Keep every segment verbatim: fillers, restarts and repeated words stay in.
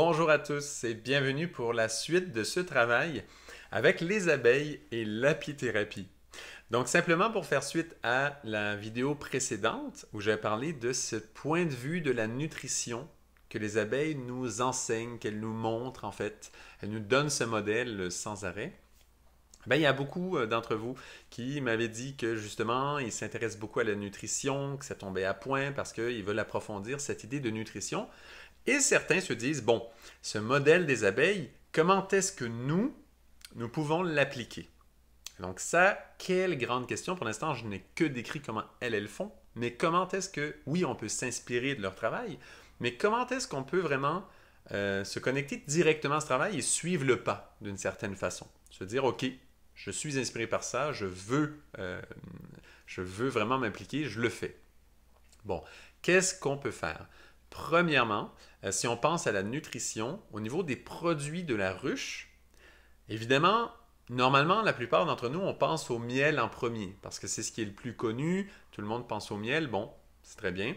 Bonjour à tous et bienvenue pour la suite de ce travail avec les abeilles et l'apithérapie. Donc simplement pour faire suite à la vidéo précédente où j'avais parlé de ce point de vue de la nutrition que les abeilles nous enseignent, qu'elles nous montrent en fait, elles nous donnent ce modèle sans arrêt. Bien, il y a beaucoup d'entre vous qui m'avaient dit que justement, ils s'intéressent beaucoup à la nutrition, que ça tombait à point parce qu'ils veulent approfondir cette idée de nutrition. Et certains se disent, bon, ce modèle des abeilles, comment est-ce que nous, nous pouvons l'appliquer? Donc ça, quelle grande question. Pour l'instant, je n'ai que décrit comment elles, elles font, mais comment est-ce que, oui, on peut s'inspirer de leur travail, mais comment est-ce qu'on peut vraiment euh, se connecter directement à ce travail et suivre le pas d'une certaine façon? Se dire, OK, je suis inspiré par ça, je veux, euh, je veux vraiment m'impliquer, je le fais. Bon, qu'est-ce qu'on peut faire? Premièrement, euh, si on pense à la nutrition, au niveau des produits de la ruche, évidemment, normalement, la plupart d'entre nous, on pense au miel en premier parce que c'est ce qui est le plus connu. Tout le monde pense au miel, bon, c'est très bien.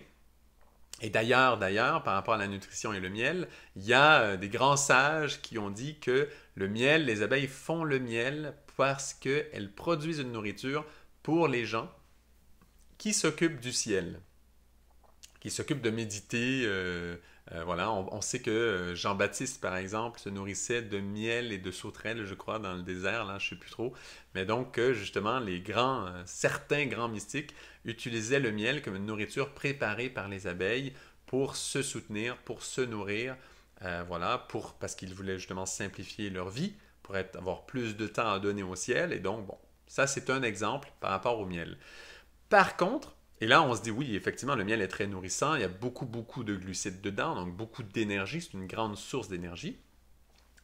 Et d'ailleurs, d'ailleurs, par rapport à la nutrition et le miel, il y a euh, des grands sages qui ont dit que le miel, les abeilles font le miel parce qu'elles produisent une nourriture pour les gens qui s'occupent du ciel, qui s'occupent de méditer. Euh, euh, voilà, on, on sait que Jean-Baptiste, par exemple, se nourrissait de miel et de sauterelles, je crois, dans le désert, là, je ne sais plus trop. Mais donc, euh, justement, les grands, euh, certains grands mystiques utilisaient le miel comme une nourriture préparée par les abeilles pour se soutenir, pour se nourrir, euh, voilà, pour, parce qu'ils voulaient justement simplifier leur vie, pour être, avoir plus de temps à donner au ciel. Et donc, bon, ça, c'est un exemple par rapport au miel. Par contre, et là, on se dit, oui, effectivement, le miel est très nourrissant. Il y a beaucoup, beaucoup de glucides dedans, donc beaucoup d'énergie. C'est une grande source d'énergie.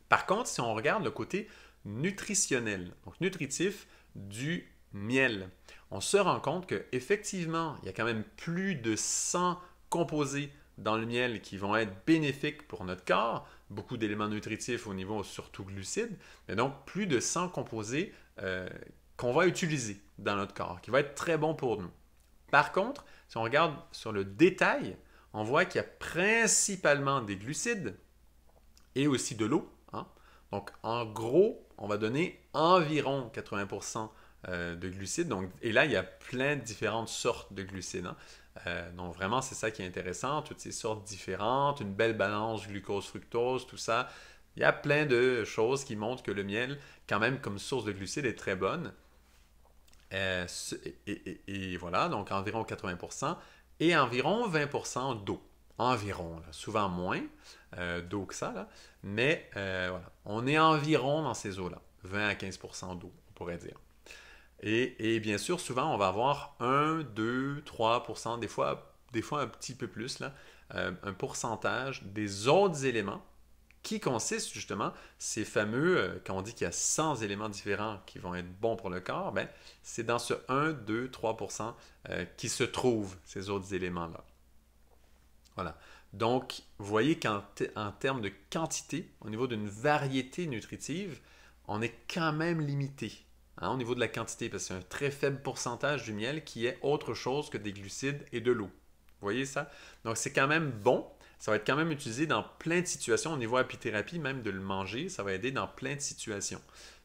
Par contre, si on regarde le côté nutritionnel, donc nutritif du miel, on se rend compte qu'effectivement, il y a quand même plus de cent composés dans le miel qui vont être bénéfiques pour notre corps. Beaucoup d'éléments nutritifs au niveau surtout glucides. Mais donc, plus de cent composés euh, qu'on va utiliser dans notre corps, qui va être très bon pour nous. Par contre, si on regarde sur le détail, on voit qu'il y a principalement des glucides et aussi de l'eau. Hein? Donc, en gros, on va donner environ quatre-vingts pour cent de glucides. Donc, et là, il y a plein de différentes sortes de glucides. Hein? Euh, donc, vraiment, c'est ça qui est intéressant. Toutes ces sortes différentes, une belle balance glucose-fructose, tout ça. Il y a plein de choses qui montrent que le miel, quand même, comme source de glucides, est très bonne. Euh, et, et, et voilà, donc environ quatre-vingts pour cent et environ vingt pour cent d'eau. Environ, là, souvent moins euh, d'eau que ça, là. Mais euh, voilà, on est environ dans ces eaux-là, vingt à quinze pour cent d'eau, on pourrait dire. Et, et bien sûr, souvent, on va avoir un, deux, trois pour cent, des fois, des fois un petit peu plus, là, euh, un pourcentage des autres éléments qui consiste justement ces fameux, euh, quand on dit qu'il y a cent éléments différents qui vont être bons pour le corps, ben, c'est dans ce un, deux, trois pour cent euh, qui se trouvent ces autres éléments-là. Voilà. Donc, vous voyez qu'en en termes de quantité, au niveau d'une variété nutritive, on est quand même limité hein, au niveau de la quantité, parce que c'est un très faible pourcentage du miel qui est autre chose que des glucides et de l'eau. Vous voyez ça? Donc, c'est quand même bon. Ça va être quand même utilisé dans plein de situations. Au niveau apithérapie, même de le manger, ça va aider dans plein de situations.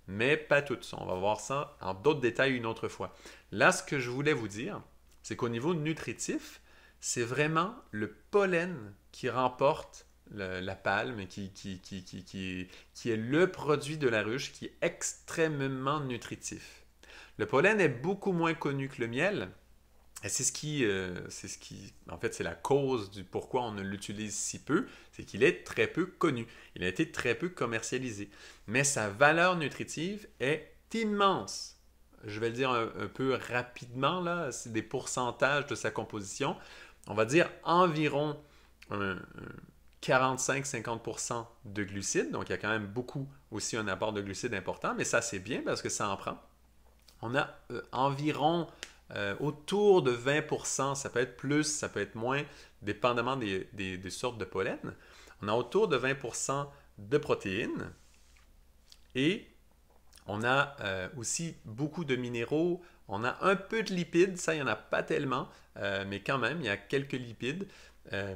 Mais pas toutes. On va voir ça en d'autres détails une autre fois. Là, ce que je voulais vous dire, c'est qu'au niveau nutritif, c'est vraiment le pollen qui remporte le, la palme, qui, qui, qui, qui, qui, qui est le produit de la ruche, qui est extrêmement nutritif. Le pollen est beaucoup moins connu que le miel. C'est ce qui, euh, c'est ce qui, en fait, c'est la cause du pourquoi on ne l'utilise si peu, c'est qu'il est très peu connu. Il a été très peu commercialisé. Mais sa valeur nutritive est immense. Je vais le dire un, un peu rapidement, là, c'est des pourcentages de sa composition. On va dire environ euh, quarante-cinq à cinquante pour cent de glucides. Donc, il y a quand même beaucoup aussi un apport de glucides important. Mais ça, c'est bien parce que ça en prend. On a euh, environ... Euh, autour de vingt pour cent, ça peut être plus, ça peut être moins, dépendamment des, des, des sortes de pollen. On a autour de vingt pour cent de protéines et on a euh, aussi beaucoup de minéraux. On a un peu de lipides, ça, il n'y en a pas tellement, euh, mais quand même, il y a quelques lipides. euh,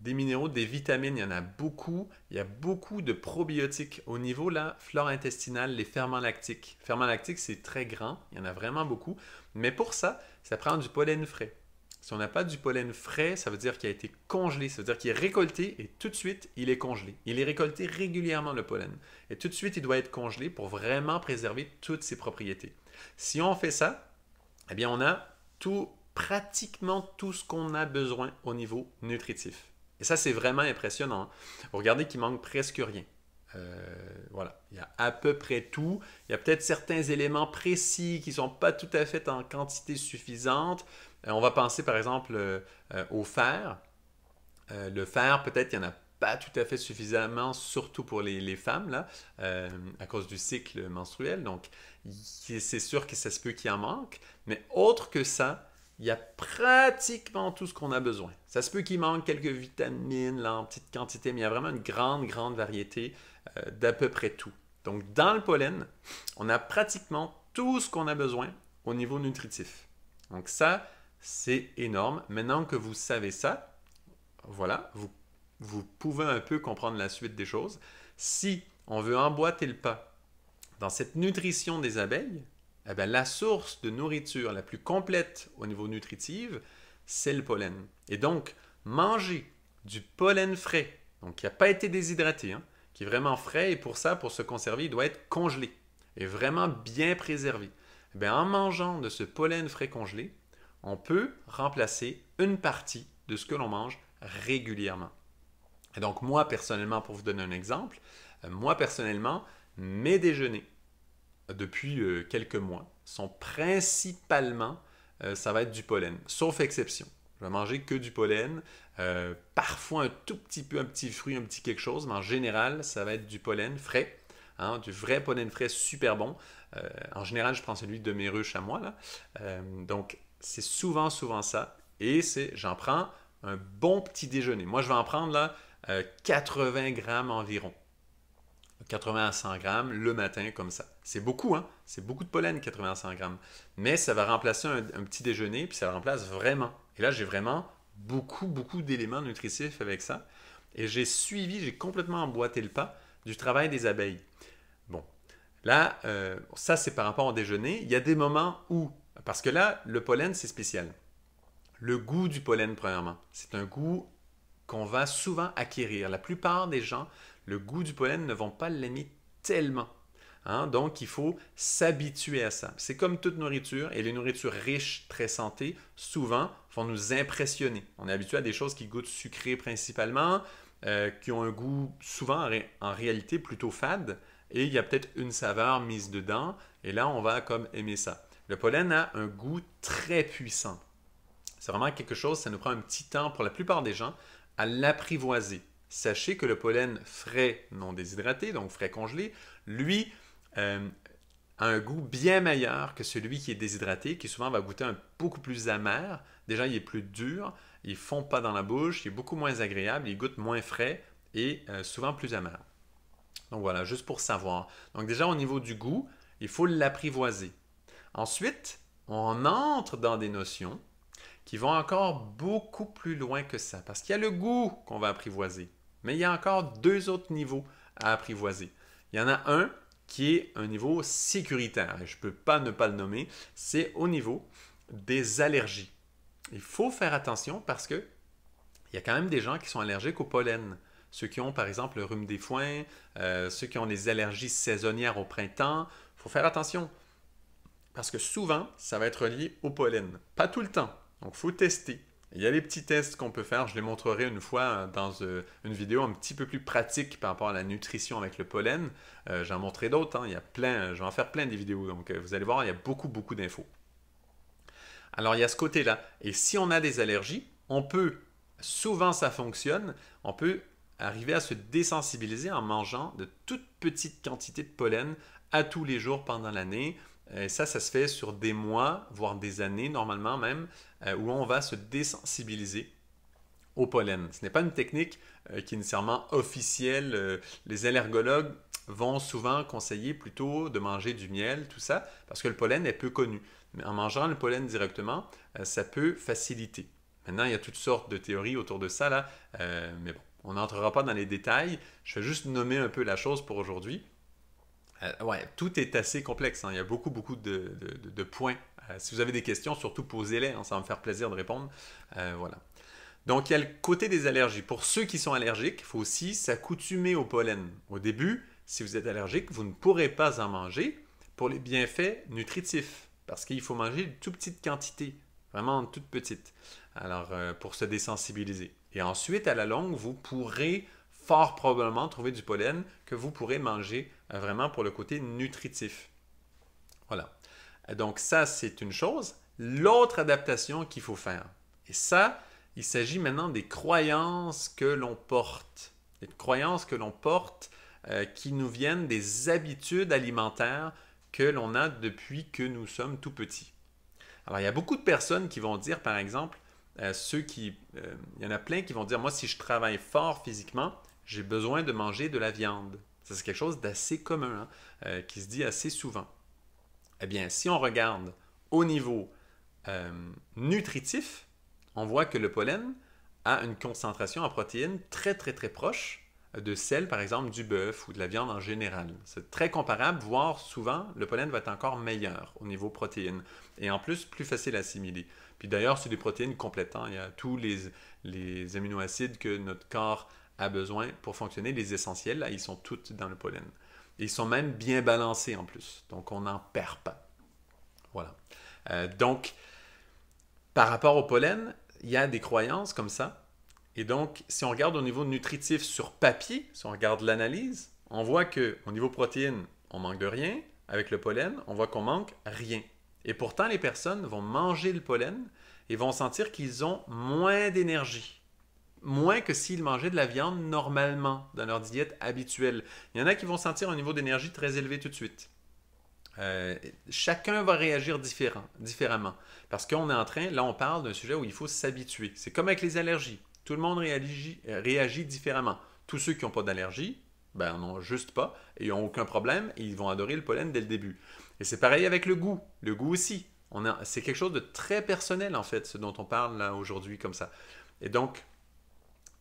des minéraux, des vitamines, il y en a beaucoup. Il y a beaucoup de probiotiques. Au niveau de la flore intestinale, les ferments lactiques. Ferments lactiques, c'est très grand. Il y en a vraiment beaucoup. Mais pour ça, ça prend du pollen frais. Si on n'a pas du pollen frais, ça veut dire qu'il a été congelé. Ça veut dire qu'il est récolté et tout de suite, il est congelé. Il est récolté régulièrement, le pollen. Et tout de suite, il doit être congelé pour vraiment préserver toutes ses propriétés. Si on fait ça, eh bien, on a tout, pratiquement tout ce qu'on a besoin au niveau nutritif. Et ça, c'est vraiment impressionnant. Vous regardez qu'il manque presque rien. Euh, voilà, il y a à peu près tout. Il y a peut-être certains éléments précis qui ne sont pas tout à fait en quantité suffisante. Euh, on va penser par exemple euh, euh, au fer. Euh, le fer, peut-être, il n'y en a pas tout à fait suffisamment, surtout pour les, les femmes, là, euh, à cause du cycle menstruel. Donc, c'est sûr que ça se peut qu'il en manque. Mais autre que ça, il y a pratiquement tout ce qu'on a besoin. Ça se peut qu'il manque quelques vitamines là, en petite quantité, mais il y a vraiment une grande, grande variété euh, d'à peu près tout. Donc, dans le pollen, on a pratiquement tout ce qu'on a besoin au niveau nutritif. Donc ça, c'est énorme. Maintenant que vous savez ça, voilà, vous, vous pouvez un peu comprendre la suite des choses. Si on veut emboîter le pas dans cette nutrition des abeilles, eh bien, la source de nourriture la plus complète au niveau nutritif, c'est le pollen. Et donc, manger du pollen frais, donc qui n'a pas été déshydraté, hein, qui est vraiment frais, et pour ça, pour se conserver, il doit être congelé et vraiment bien préservé. Eh bien, en mangeant de ce pollen frais congelé, on peut remplacer une partie de ce que l'on mange régulièrement. Et donc, moi, personnellement, pour vous donner un exemple, moi, personnellement, mes déjeuners, depuis euh, quelques mois, sont principalement, euh, ça va être du pollen, sauf exception. Je vais manger que du pollen, euh, parfois un tout petit peu, un petit fruit, un petit quelque chose, mais en général, ça va être du pollen frais, hein, du vrai pollen frais, super bon. Euh, en général, je prends celui de mes ruches à moi, là. Euh, donc, c'est souvent, souvent ça, et j'en prends un bon petit déjeuner. Moi, je vais en prendre là, euh, quatre-vingts grammes environ. quatre-vingts à cent grammes le matin, comme ça. C'est beaucoup, hein? C'est beaucoup de pollen, quatre-vingts à cent grammes. Mais ça va remplacer un, un petit déjeuner, puis ça le remplace vraiment. Et là, j'ai vraiment beaucoup, beaucoup d'éléments nutritifs avec ça. Et j'ai suivi, j'ai complètement emboîté le pas du travail des abeilles. Bon, là, euh, ça, c'est par rapport au déjeuner. Il y a des moments où, parce que là, le pollen, c'est spécial. Le goût du pollen, premièrement, c'est un goût qu'on va souvent acquérir. La plupart des gens, le goût du pollen ne vont pas l'aimer tellement. Hein? Donc, il faut s'habituer à ça. C'est comme toute nourriture, et les nourritures riches, très santé, souvent vont nous impressionner. On est habitué à des choses qui goûtent sucrées principalement, euh, qui ont un goût souvent en, ré en réalité plutôt fade, et il y a peut-être une saveur mise dedans, et là, on va comme aimer ça. Le pollen a un goût très puissant. C'est vraiment quelque chose, ça nous prend un petit temps pour la plupart des gens à l'apprivoiser. Sachez que le pollen frais non déshydraté, donc frais congelé, lui, euh, a un goût bien meilleur que celui qui est déshydraté, qui souvent va goûter un beaucoup plus amer. Déjà, il est plus dur, il ne fond pas dans la bouche, il est beaucoup moins agréable, il goûte moins frais et euh, souvent plus amer. Donc voilà, juste pour savoir. Donc déjà, au niveau du goût, il faut l'apprivoiser. Ensuite, on entre dans des notions qui vont encore beaucoup plus loin que ça, parce qu'il y a le goût qu'on va apprivoiser. Mais il y a encore deux autres niveaux à apprivoiser. Il y en a un qui est un niveau sécuritaire, et je ne peux pas ne pas le nommer, c'est au niveau des allergies. Il faut faire attention parce qu'il y a quand même des gens qui sont allergiques au pollen. Ceux qui ont par exemple le rhume des foins, euh, ceux qui ont des allergies saisonnières au printemps, il faut faire attention parce que souvent, ça va être lié au pollen. Pas tout le temps, donc il faut tester. Il y a les petits tests qu'on peut faire, je les montrerai une fois dans une vidéo un petit peu plus pratique par rapport à la nutrition avec le pollen. Euh, J'en montrerai d'autres, hein. Il y a plein, je vais en faire plein des vidéos, donc vous allez voir, il y a beaucoup, beaucoup d'infos. Alors, il y a ce côté-là. Et si on a des allergies, on peut, souvent ça fonctionne, on peut arriver à se désensibiliser en mangeant de toutes petites quantités de pollen à tous les jours pendant l'année. Et ça, ça se fait sur des mois, voire des années, normalement même, euh, où on va se désensibiliser au pollen. Ce n'est pas une technique euh, qui est nécessairement officielle. Euh, les allergologues vont souvent conseiller plutôt de manger du miel, tout ça, parce que le pollen est peu connu. Mais en mangeant le pollen directement, euh, ça peut faciliter. Maintenant, il y a toutes sortes de théories autour de ça, là, euh, mais bon, on n'entrera pas dans les détails. Je vais juste nommer un peu la chose pour aujourd'hui. Euh, ouais, tout est assez complexe, hein. Il y a beaucoup, beaucoup de, de, de points. Euh, si vous avez des questions, surtout posez-les, hein, ça va me faire plaisir de répondre. Euh, voilà. Donc, il y a le côté des allergies. Pour ceux qui sont allergiques, il faut aussi s'accoutumer au pollen. Au début, si vous êtes allergique, vous ne pourrez pas en manger pour les bienfaits nutritifs parce qu'il faut manger une toute petite quantité, vraiment une toute petite, alors euh, pour se désensibiliser. Et ensuite, à la longue, vous pourrez fort probablement trouver du pollen que vous pourrez manger euh, vraiment pour le côté nutritif. Voilà. Donc ça, c'est une chose. L'autre adaptation qu'il faut faire, et ça, il s'agit maintenant des croyances que l'on porte, des croyances que l'on porte euh, qui nous viennent des habitudes alimentaires que l'on a depuis que nous sommes tout petits. Alors, il y a beaucoup de personnes qui vont dire, par exemple, euh, ceux qui, euh, il y en a plein qui vont dire, moi, si je travaille fort physiquement, j'ai besoin de manger de la viande. Ça, c'est quelque chose d'assez commun, hein, euh, qui se dit assez souvent. Eh bien, si on regarde au niveau euh, nutritif, on voit que le pollen a une concentration en protéines très, très, très proche de celle, par exemple, du bœuf ou de la viande en général. C'est très comparable, voire souvent, le pollen va être encore meilleur au niveau protéines et en plus, plus facile à assimiler. Puis d'ailleurs, c'est des protéines complètes, hein. Il y a tous les, les aminoacides que notre corps a besoin pour fonctionner, les essentiels, là, ils sont tous dans le pollen. Et ils sont même bien balancés en plus, donc on n'en perd pas. Voilà. Euh, donc, par rapport au pollen, il y a des croyances comme ça. Et donc, si on regarde au niveau nutritif sur papier, si on regarde l'analyse, on voit qu'au niveau protéines, on manque de rien. Avec le pollen, on voit qu'on manque rien. Et pourtant, les personnes vont manger le pollen et vont sentir qu'ils ont moins d'énergie. Moins que s'ils mangeaient de la viande normalement, dans leur diète habituelle. Il y en a qui vont sentir un niveau d'énergie très élevé tout de suite. Euh, chacun va réagir différent, différemment. Parce qu'on est en train, là on parle d'un sujet où il faut s'habituer. C'est comme avec les allergies. Tout le monde réagit, réagit différemment. Tous ceux qui n'ont pas d'allergie, ben, n'en ont juste pas et n'ont aucun problème et ils vont adorer le pollen dès le début. Et c'est pareil avec le goût. Le goût aussi. C'est quelque chose de très personnel en fait, ce dont on parle là aujourd'hui comme ça. Et donc,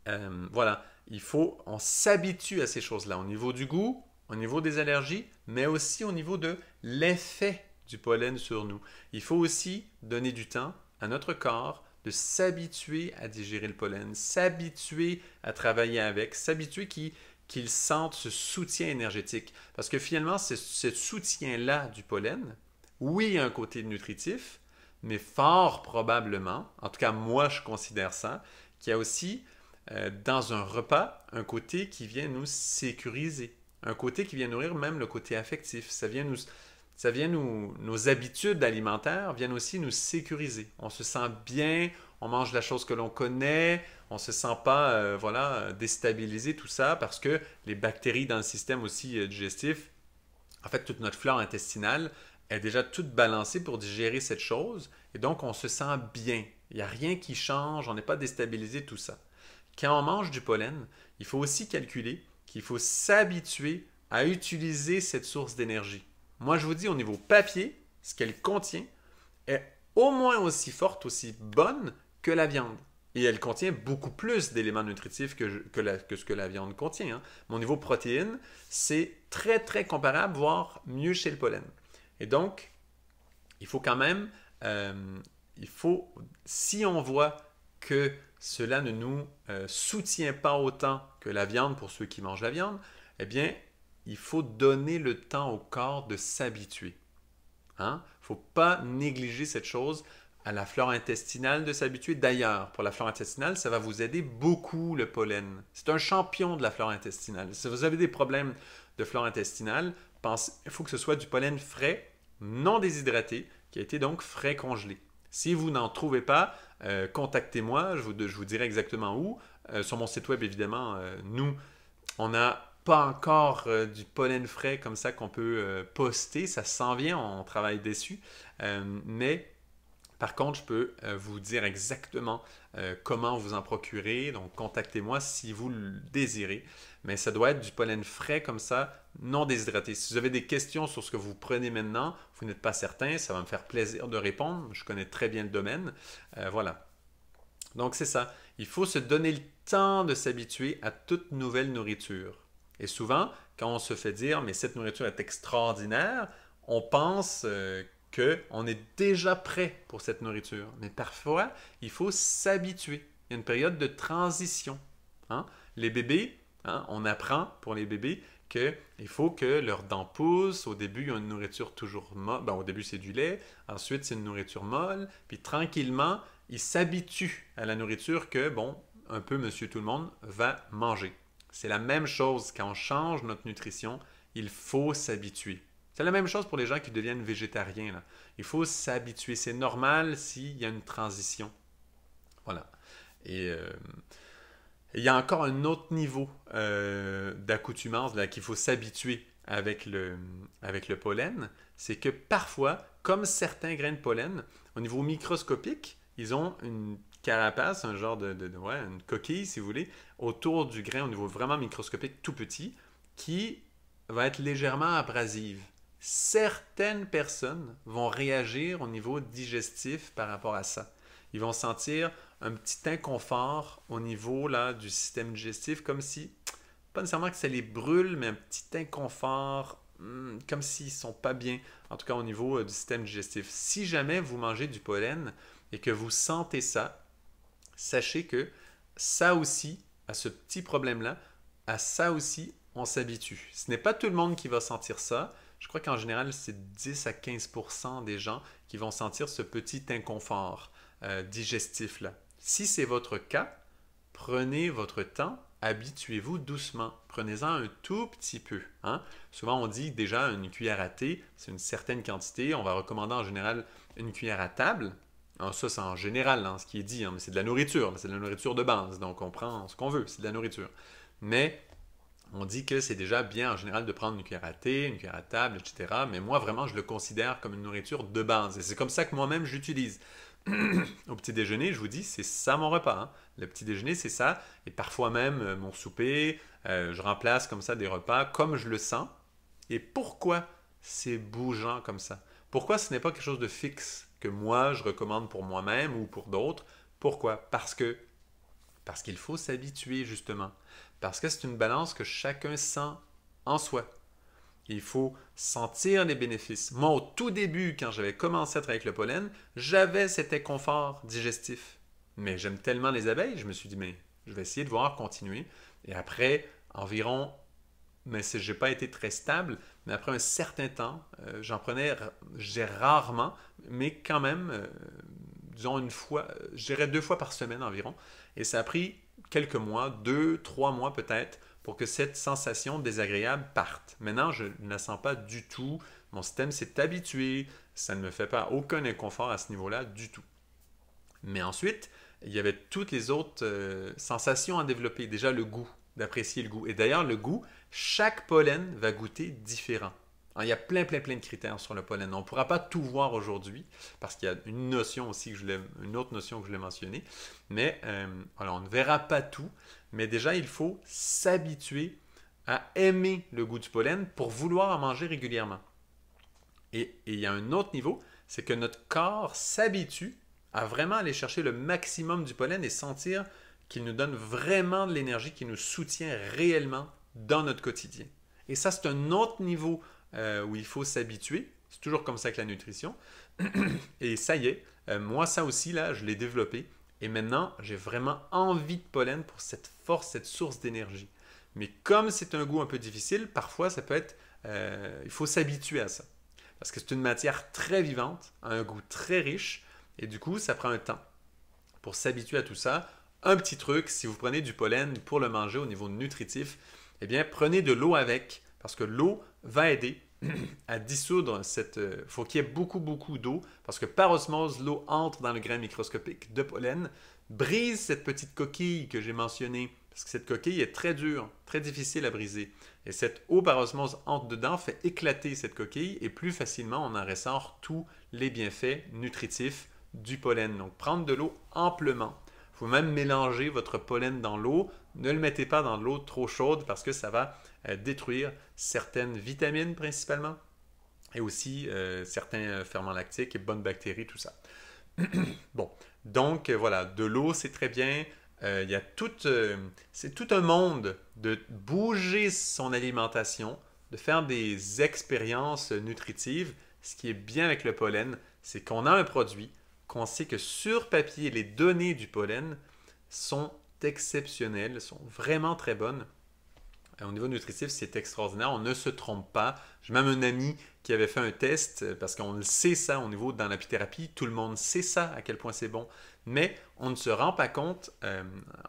euh, voilà, il faut, on s'habitue à ces choses-là. Au niveau du goût, au niveau des allergies, mais aussi au niveau de l'effet du pollen sur nous. Il faut aussi donner du temps à notre corps de s'habituer à digérer le pollen, s'habituer à travailler avec, s'habituer qu'il qu'il sente ce soutien énergétique. Parce que finalement, ce, ce soutien-là du pollen, oui, il y a un côté nutritif, mais fort probablement, en tout cas moi je considère ça, qu'il y a aussi euh, dans un repas un côté qui vient nous sécuriser, un côté qui vient nourrir même le côté affectif. Ça vient nous... Ça vient nous, nos habitudes alimentaires viennent aussi nous sécuriser. On se sent bien, on mange la chose que l'on connaît, on ne se sent pas euh, voilà, déstabilisé, tout ça, parce que les bactéries dans le système aussi euh, digestif, en fait, toute notre flore intestinale est déjà toute balancée pour digérer cette chose. Et donc, on se sent bien. Il n'y a rien qui change, on n'est pas déstabilisé, tout ça. Quand on mange du pollen, il faut aussi calculer qu'il faut s'habituer à utiliser cette source d'énergie. Moi, je vous dis, au niveau papier, ce qu'elle contient est au moins aussi forte, aussi bonne que la viande. Et elle contient beaucoup plus d'éléments nutritifs que, je, que, la, que ce que la viande contient, hein. Mon niveau protéines, c'est très, très comparable, voire mieux chez le pollen. Et donc, il faut quand même, euh, il faut, si on voit que cela ne nous euh, soutient pas autant que la viande pour ceux qui mangent la viande, eh bien, il faut donner le temps au corps de s'habituer. Hein? Il ne faut pas négliger cette chose, à la flore intestinale de s'habituer. D'ailleurs, pour la flore intestinale, ça va vous aider beaucoup le pollen. C'est un champion de la flore intestinale. Si vous avez des problèmes de flore intestinale, pensez, il faut que ce soit du pollen frais, non déshydraté, qui a été donc frais congelé. Si vous n'en trouvez pas, euh, contactez-moi, je vous, je vous dirai exactement où. Euh, sur mon site web, évidemment, euh, nous, on a... pas encore euh, du pollen frais comme ça qu'on peut euh, poster, ça s'en vient, on travaille dessus, euh, mais par contre je peux euh, vous dire exactement euh, comment vous en procurer, donc contactez-moi si vous le désirez, mais ça doit être du pollen frais comme ça, non déshydraté. Si vous avez des questions sur ce que vous prenez maintenant, vous n'êtes pas certain, ça va me faire plaisir de répondre, je connais très bien le domaine, euh, voilà. Donc c'est ça, il faut se donner le temps de s'habituer à toute nouvelle nourriture. Et souvent, quand on se fait dire « mais cette nourriture est extraordinaire », on pense euh, qu'on est déjà prêt pour cette nourriture. Mais parfois, il faut s'habituer. Il y a une période de transition. Hein? Les bébés, hein, on apprend pour les bébés qu'il faut que leurs dents poussent. Au début, ils ont une nourriture toujours molle. Ben, au début, c'est du lait. Ensuite, c'est une nourriture molle. Puis tranquillement, ils s'habituent à la nourriture que, bon, un peu monsieur tout le monde va manger. C'est la même chose quand on change notre nutrition, il faut s'habituer. C'est la même chose pour les gens qui deviennent végétariens. Là. Il faut s'habituer. C'est normal s'il y a une transition. Voilà. Et euh, il y a encore un autre niveau euh, d'accoutumance qu'il faut s'habituer avec le, avec le pollen. C'est que parfois, comme certains grains de pollen, au niveau microscopique, ils ont une carapace, un genre de, de, de ouais, une coquille, si vous voulez, autour du grain au niveau vraiment microscopique, tout petit, qui va être légèrement abrasive. Certaines personnes vont réagir au niveau digestif par rapport à ça. Ils vont sentir un petit inconfort au niveau là, du système digestif, comme si, pas nécessairement que ça les brûle, mais un petit inconfort, comme s'ils ne sont pas bien, en tout cas au niveau du système digestif. Si jamais vous mangez du pollen et que vous sentez ça, sachez que ça aussi, à ce petit problème-là, à ça aussi, on s'habitue. Ce n'est pas tout le monde qui va sentir ça. Je crois qu'en général, c'est dix à quinze pour cent des gens qui vont sentir ce petit inconfort euh, digestif-là. Si c'est votre cas, prenez votre temps, habituez-vous doucement. Prenez-en un tout petit peu. Hein? Souvent, on dit déjà une cuillère à thé, c'est une certaine quantité. On va recommander en général une cuillère à table. Alors ça, c'est en général hein, ce qui est dit, hein, mais c'est de la nourriture, c'est de la nourriture de base, donc on prend ce qu'on veut, c'est de la nourriture. Mais on dit que c'est déjà bien en général de prendre une cuillère à thé, une cuillère à table, et cetera. Mais moi, vraiment, je le considère comme une nourriture de base. Et c'est comme ça que moi-même, j'utilise. Au petit déjeuner, je vous dis, c'est ça mon repas. Hein. Le petit déjeuner, c'est ça. Et parfois même, euh, mon souper, euh, je remplace comme ça des repas comme je le sens. Et pourquoi c'est bougeant comme ça? Pourquoi ce n'est pas quelque chose de fixe que moi, je recommande pour moi-même ou pour d'autres. Pourquoi? Parce que, parce qu'il faut s'habituer, justement. Parce que c'est une balance que chacun sent en soi. Il faut sentir les bénéfices. Moi, au tout début, quand j'avais commencé à travailler avec le pollen, j'avais cet inconfort digestif. Mais j'aime tellement les abeilles, je me suis dit, mais je vais essayer de voir continuer. Et après, environ... mais je n'ai pas été très stable, mais après un certain temps, euh, j'en prenais j'ai rarement, mais quand même, euh, disons une fois, je dirais deux fois par semaine environ, et ça a pris quelques mois, deux, trois mois peut-être, pour que cette sensation désagréable parte. Maintenant, je ne la sens pas du tout, mon système s'est habitué, ça ne me fait pas aucun inconfort à ce niveau-là du tout. Mais ensuite, il y avait toutes les autres euh, sensations à développer, déjà le goût. D'apprécier le goût. Et d'ailleurs, le goût, chaque pollen va goûter différent. Alors, il y a plein, plein, plein de critères sur le pollen. On ne pourra pas tout voir aujourd'hui parce qu'il y a une notion aussi, que je l'ai, une autre notion que je l'ai mentionnée. Mais euh, alors, on ne verra pas tout. Mais déjà, il faut s'habituer à aimer le goût du pollen pour vouloir en manger régulièrement. Et, et il y a un autre niveau, c'est que notre corps s'habitue à vraiment aller chercher le maximum du pollen et sentir qu'il nous donne vraiment de l'énergie, qui nous soutient réellement dans notre quotidien. Et ça, c'est un autre niveau euh, où il faut s'habituer. C'est toujours comme ça que la nutrition. Et ça y est, euh, moi, ça aussi, là, je l'ai développé. Et maintenant, j'ai vraiment envie de pollen pour cette force, cette source d'énergie. Mais comme c'est un goût un peu difficile, parfois, ça peut être... Euh, il faut s'habituer à ça. Parce que c'est une matière très vivante, un goût très riche. Et du coup, ça prend un temps pour s'habituer à tout ça. Un petit truc, si vous prenez du pollen pour le manger au niveau nutritif, eh bien, prenez de l'eau avec parce que l'eau va aider à dissoudre cette... Il faut qu'il y ait beaucoup, beaucoup d'eau parce que par osmose, l'eau entre dans le grain microscopique de pollen, brise cette petite coquille que j'ai mentionnée parce que cette coquille est très dure, très difficile à briser. Et cette eau par osmose entre dedans, fait éclater cette coquille et plus facilement, on en ressort tous les bienfaits nutritifs du pollen. Donc, prendre de l'eau amplement. Vous pouvez même mélanger votre pollen dans l'eau. Ne le mettez pas dans l'eau trop chaude parce que ça va détruire certaines vitamines principalement et aussi euh, certains ferments lactiques et bonnes bactéries, tout ça. Bon, Donc, voilà, de l'eau, c'est très bien. Euh, il y a tout, euh, c'est tout un monde de bouger son alimentation, de faire des expériences nutritives. Ce qui est bien avec le pollen, c'est qu'on a un produit, qu'on sait que sur papier, les données du pollen sont exceptionnelles, sont vraiment très bonnes. Au niveau nutritif, c'est extraordinaire. On ne se trompe pas. J'ai même un ami qui avait fait un test, parce qu'on le sait ça au niveau dans l'apithérapie. Tout le monde sait ça, à quel point c'est bon. Mais on ne se rend pas compte. Euh,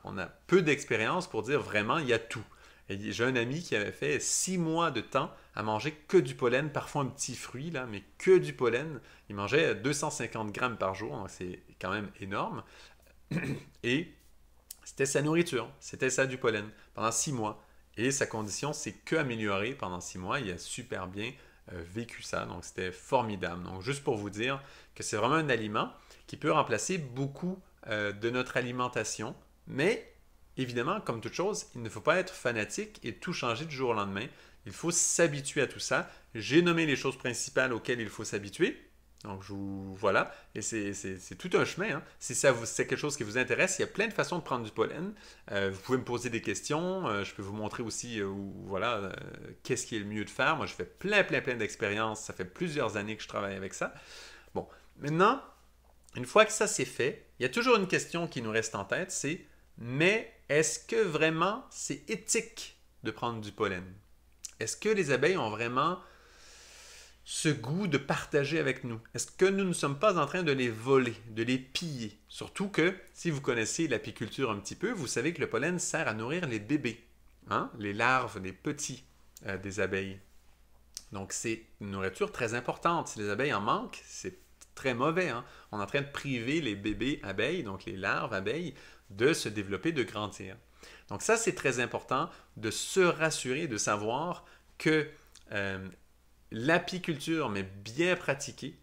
on a peu d'expérience pour dire vraiment, il y a tout. J'ai un ami qui avait fait six mois de temps à manger que du pollen, parfois un petit fruit, là, mais que du pollen. Il mangeait deux cent cinquante grammes par jour, donc c'est quand même énorme. Et c'était sa nourriture, c'était ça du pollen pendant six mois. Et sa condition s'est que améliorée pendant six mois. Il a super bien euh, vécu ça, donc c'était formidable. Donc juste pour vous dire que c'est vraiment un aliment qui peut remplacer beaucoup euh, de notre alimentation, mais évidemment, comme toute chose, il ne faut pas être fanatique et tout changer du jour au lendemain. Il faut s'habituer à tout ça. J'ai nommé les choses principales auxquelles il faut s'habituer. Donc, je vous... voilà. Et c'est tout un chemin. Hein. Si c'est quelque chose qui vous intéresse, il y a plein de façons de prendre du pollen. Euh, vous pouvez me poser des questions. Euh, je peux vous montrer aussi euh, où, voilà, euh, qu'est-ce qui est le mieux de faire. Moi, je fais plein, plein, plein d'expériences. Ça fait plusieurs années que je travaille avec ça. Bon, maintenant, une fois que ça c'est fait, il y a toujours une question qui nous reste en tête, c'est mais est-ce que vraiment c'est éthique de prendre du pollen? Est-ce que les abeilles ont vraiment ce goût de partager avec nous? Est-ce que nous ne sommes pas en train de les voler, de les piller? Surtout que, si vous connaissez l'apiculture un petit peu, vous savez que le pollen sert à nourrir les bébés, hein? Les larves, les petits euh, des abeilles. Donc, c'est une nourriture très importante. Si les abeilles en manquent, c'est très mauvais. Hein? On est en train de priver les bébés abeilles, donc les larves abeilles, de se développer, de grandir. Donc ça, c'est très important de se rassurer, de savoir que euh, l'apiculture, mais bien pratiquée,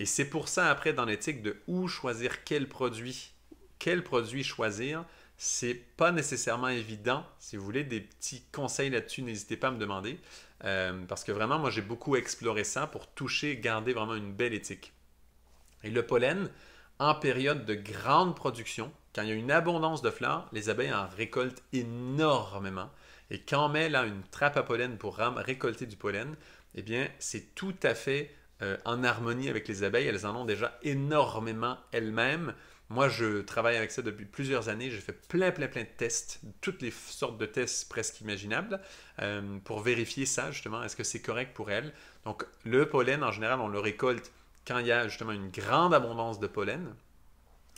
et c'est pour ça après dans l'éthique de où choisir quel produit, quel produit choisir, c'est pas nécessairement évident. Si vous voulez des petits conseils là-dessus, n'hésitez pas à me demander, euh, parce que vraiment, moi, j'ai beaucoup exploré ça pour toucher, garder vraiment une belle éthique. Et le pollen, en période de grande production, quand il y a une abondance de fleurs, les abeilles en récoltent énormément. Et quand on met là une trappe à pollen pour récolter du pollen, eh bien, c'est tout à fait euh, en harmonie avec les abeilles. Elles en ont déjà énormément elles-mêmes. Moi, je travaille avec ça depuis plusieurs années. J'ai fait plein, plein, plein de tests, toutes les sortes de tests presque imaginables euh, pour vérifier ça, justement. Est-ce que c'est correct pour elles? Donc, le pollen, en général, on le récolte quand il y a justement une grande abondance de pollen.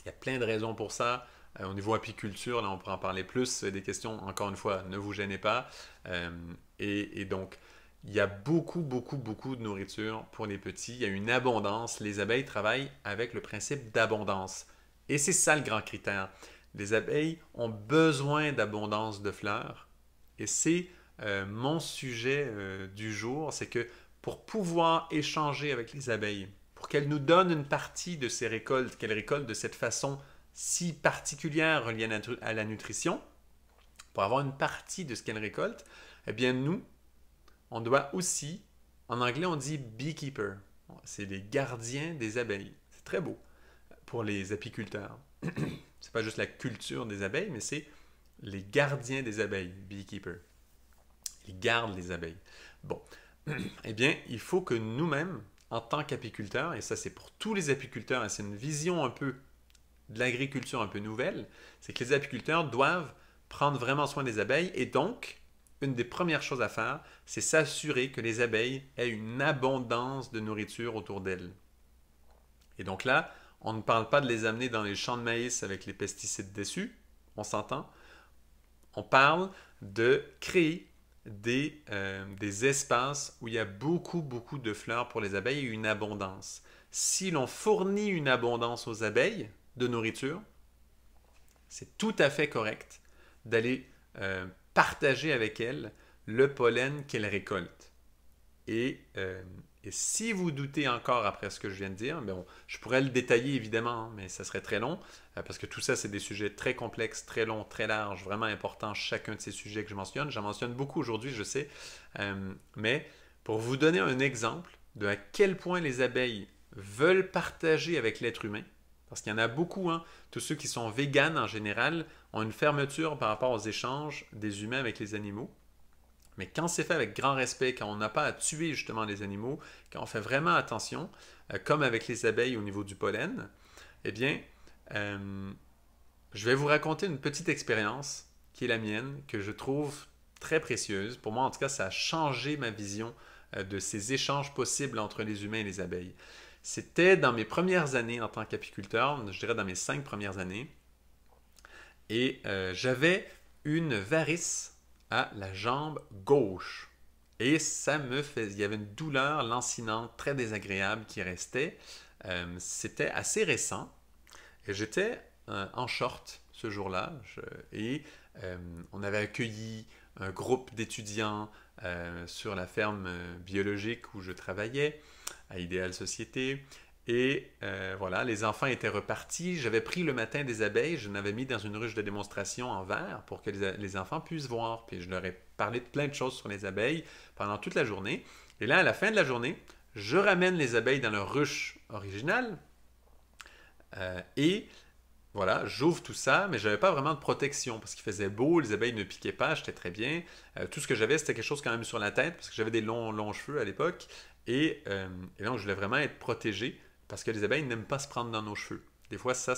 Il y a plein de raisons pour ça. Euh, au niveau apiculture, là, on pourra en parler plus. Des questions, encore une fois, ne vous gênez pas. Euh, et, et donc, il y a beaucoup, beaucoup, beaucoup de nourriture pour les petits. Il y a une abondance. Les abeilles travaillent avec le principe d'abondance. Et c'est ça le grand critère. Les abeilles ont besoin d'abondance de fleurs. Et c'est euh, mon sujet euh, du jour. C'est que pour pouvoir échanger avec les abeilles, pour qu'elle nous donne une partie de ses récoltes, qu'elle récolte de cette façon si particulière reliée à la nutrition, pour avoir une partie de ce qu'elle récolte, eh bien nous, on doit aussi, en anglais on dit beekeeper, c'est les gardiens des abeilles. C'est très beau pour les apiculteurs. C'est pas juste la culture des abeilles, mais c'est les gardiens des abeilles, beekeeper. Ils gardent les abeilles. Bon, eh bien il faut que nous-mêmes, en tant qu'apiculteur, et ça c'est pour tous les apiculteurs, et c'est une vision un peu de l'agriculture un peu nouvelle, c'est que les apiculteurs doivent prendre vraiment soin des abeilles et donc, une des premières choses à faire, c'est s'assurer que les abeilles aient une abondance de nourriture autour d'elles. Et donc là, on ne parle pas de les amener dans les champs de maïs avec les pesticides dessus, on s'entend, on parle de créer Des, euh, des espaces où il y a beaucoup, beaucoup de fleurs pour les abeilles et une abondance. Si l'on fournit une abondance aux abeilles de nourriture, c'est tout à fait correct d'aller euh, partager avec elles le pollen qu'elles récoltent. Et, euh, et si vous doutez encore après ce que je viens de dire, bon, je pourrais le détailler évidemment, hein, mais ça serait très long, euh, parce que tout ça, c'est des sujets très complexes, très longs, très larges, vraiment importants, chacun de ces sujets que je mentionne. J'en mentionne beaucoup aujourd'hui, je sais, euh, mais pour vous donner un exemple de à quel point les abeilles veulent partager avec l'être humain, Parce qu'il y en a beaucoup, hein. Tous ceux qui sont véganes en général ont une fermeture par rapport aux échanges des humains avec les animaux. Mais quand c'est fait avec grand respect, quand on n'a pas à tuer justement les animaux, quand on fait vraiment attention, euh, comme avec les abeilles au niveau du pollen, eh bien, euh, je vais vous raconter une petite expérience qui est la mienne, que je trouve très précieuse. Pour moi, en tout cas, ça a changé ma vision euh, de ces échanges possibles entre les humains et les abeilles. C'était dans mes premières années en tant qu'apiculteur, je dirais dans mes cinq premières années, et euh, j'avais une varice à la jambe gauche. Et ça me faisait... Il y avait une douleur lancinante, très désagréable qui restait. Euh, C'était assez récent. Et j'étais euh, en short ce jour-là. Je... Et euh, on avait accueilli un groupe d'étudiants euh, sur la ferme biologique où je travaillais, à Idéal Société. Et euh, voilà, les enfants étaient repartis. J'avais pris le matin des abeilles, je l'avais mis dans une ruche de démonstration en verre pour que les, les enfants puissent voir. Puis je leur ai parlé de plein de choses sur les abeilles pendant toute la journée. Et là, à la fin de la journée, je ramène les abeilles dans leur ruche originale. Euh, et voilà, j'ouvre tout ça, mais je n'avais pas vraiment de protection parce qu'il faisait beau, les abeilles ne piquaient pas, j'étais très bien. Euh, tout ce que j'avais, c'était quelque chose quand même sur la tête parce que j'avais des longs, longs cheveux à l'époque. Et, euh, et donc, je voulais vraiment être protégé. Parce que les abeilles n'aiment pas se prendre dans nos cheveux. Des fois, ça,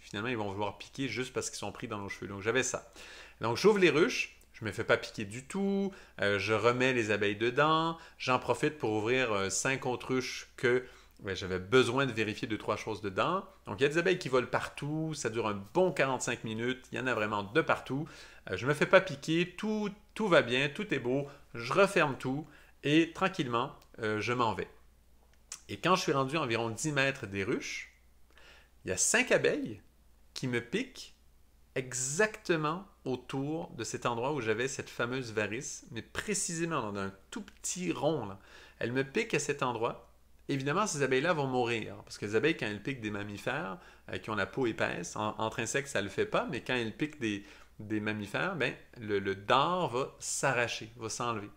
finalement, ils vont vouloir piquer juste parce qu'ils sont pris dans nos cheveux. Donc, j'avais ça. Donc, j'ouvre les ruches. Je ne me fais pas piquer du tout. Euh, je remets les abeilles dedans. J'en profite pour ouvrir euh, cinq autres ruches que ouais, j'avais besoin de vérifier deux, trois choses dedans. Donc, il y a des abeilles qui volent partout. Ça dure un bon quarante-cinq minutes. Il y en a vraiment de partout. Euh, je ne me fais pas piquer. Tout, tout va bien. Tout est beau. Je referme tout. Et tranquillement, euh, je m'en vais. Et quand je suis rendu à environ dix mètres des ruches, il y a cinq abeilles qui me piquent exactement autour de cet endroit où j'avais cette fameuse varice, mais précisément dans un tout petit rond. Là. Elles me piquent à cet endroit. Évidemment, ces abeilles-là vont mourir, parce que les abeilles, quand elles piquent des mammifères euh, qui ont la peau épaisse, en, entre insectes, ça ne le fait pas, mais quand elles piquent des, des mammifères, ben, le, le dard va s'arracher, va s'enlever.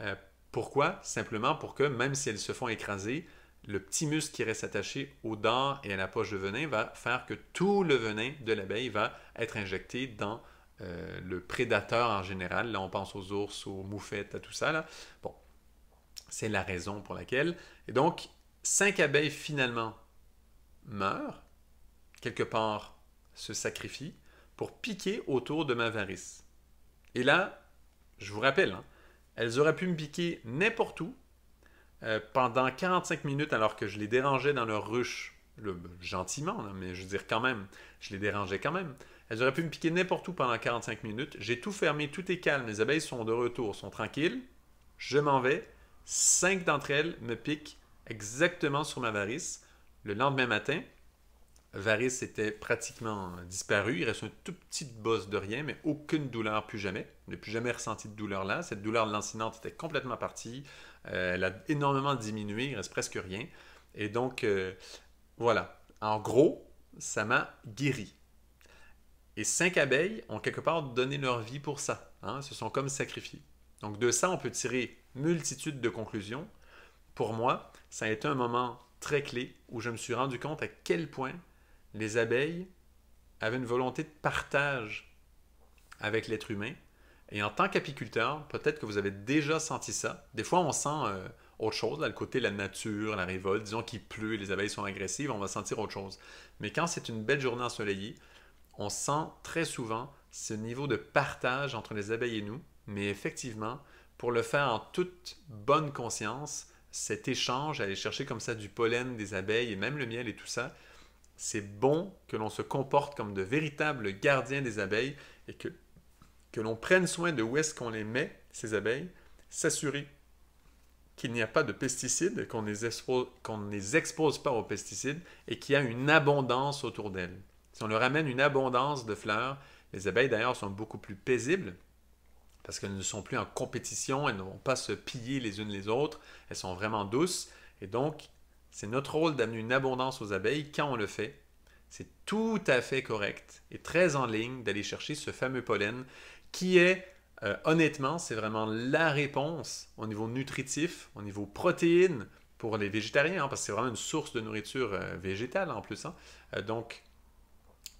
Euh, Pourquoi? Simplement pour que, même si elles se font écraser, le petit muscle qui reste attaché au dard et à la poche de venin va faire que tout le venin de l'abeille va être injecté dans euh, le prédateur en général. Là, on pense aux ours, aux moufettes, à tout ça. Là. Bon, c'est la raison pour laquelle. Et donc, cinq abeilles finalement meurent, quelque part se sacrifient, pour piquer autour de ma varice. Et là, je vous rappelle, hein, elles auraient pu me piquer n'importe où euh, pendant quarante-cinq minutes alors que je les dérangeais dans leur ruche, le, ben, gentiment, là, mais je veux dire quand même, je les dérangeais quand même. Elles auraient pu me piquer n'importe où pendant quarante-cinq minutes. J'ai tout fermé, tout est calme, les abeilles sont de retour, sont tranquilles. Je m'en vais. Cinq d'entre elles me piquent exactement sur ma varice. Le lendemain matin, varice était pratiquement disparue. Il reste une toute petite bosse de rien, mais aucune douleur, plus jamais. Je n'ai plus jamais ressenti de douleur là. Cette douleur lancinante était complètement partie. Euh, elle a énormément diminué. Il ne reste presque rien. Et donc, euh, voilà. En gros, ça m'a guéri. Et cinq abeilles ont quelque part donné leur vie pour ça. Hein? Elles se sont comme sacrifiées. Donc, de ça, on peut tirer multitude de conclusions. Pour moi, ça a été un moment très clé où je me suis rendu compte à quel point les abeilles avaient une volonté de partage avec l'être humain. Et en tant qu'apiculteur, peut-être que vous avez déjà senti ça. Des fois, on sent euh, autre chose, là, le côté la nature, la révolte. Disons qu'il pleut, les abeilles sont agressives, on va sentir autre chose. Mais quand c'est une belle journée ensoleillée, on sent très souvent ce niveau de partage entre les abeilles et nous. Mais effectivement, pour le faire en toute bonne conscience, cet échange, aller chercher comme ça du pollen, des abeilles et même le miel et tout ça, c'est bon que l'on se comporte comme de véritables gardiens des abeilles et que, que l'on prenne soin de où est-ce qu'on les met, ces abeilles, s'assurer qu'il n'y a pas de pesticides, qu'on ne les expose, qu'on ne les expose pas aux pesticides et qu'il y a une abondance autour d'elles. Si on leur amène une abondance de fleurs, les abeilles d'ailleurs sont beaucoup plus paisibles parce qu'elles ne sont plus en compétition, elles ne vont pas se piller les unes les autres, elles sont vraiment douces et donc... C'est notre rôle d'amener une abondance aux abeilles quand on le fait. C'est tout à fait correct et très en ligne d'aller chercher ce fameux pollen qui est, euh, honnêtement, c'est vraiment la réponse au niveau nutritif, au niveau protéines, pour les végétariens, hein, parce que c'est vraiment une source de nourriture euh, végétale en plus. Hein. Euh, donc,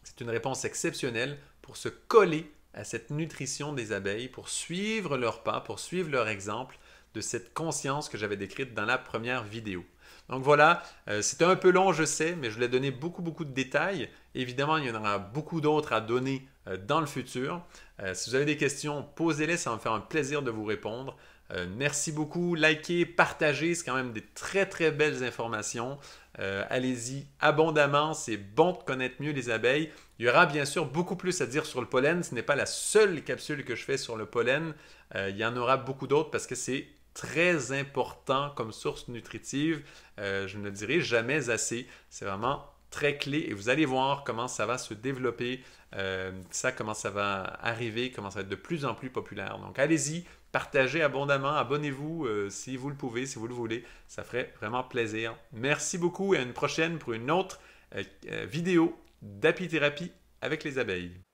c'est une réponse exceptionnelle pour se coller à cette nutrition des abeilles, pour suivre leur pas, pour suivre leur exemple de cette conscience que j'avais décrite dans la première vidéo. Donc voilà, euh, c'était un peu long, je sais, mais je voulais donner beaucoup, beaucoup de détails. Évidemment, il y en aura beaucoup d'autres à donner euh, dans le futur. Euh, si vous avez des questions, posez-les, ça va me faire un plaisir de vous répondre. Euh, merci beaucoup, likez, partagez, c'est quand même des très, très belles informations. Euh, Allez-y abondamment, c'est bon de connaître mieux les abeilles. Il y aura bien sûr beaucoup plus à dire sur le pollen. Ce n'est pas la seule capsule que je fais sur le pollen. Euh, il y en aura beaucoup d'autres parce que c'est très important comme source nutritive. Euh, je ne le dirai jamais assez. C'est vraiment très clé et vous allez voir comment ça va se développer, euh, ça, comment ça va arriver, comment ça va être de plus en plus populaire. Donc allez-y, partagez abondamment, abonnez-vous euh, si vous le pouvez, si vous le voulez. Ça ferait vraiment plaisir. Merci beaucoup et à une prochaine pour une autre euh, vidéo d'apithérapie avec les abeilles.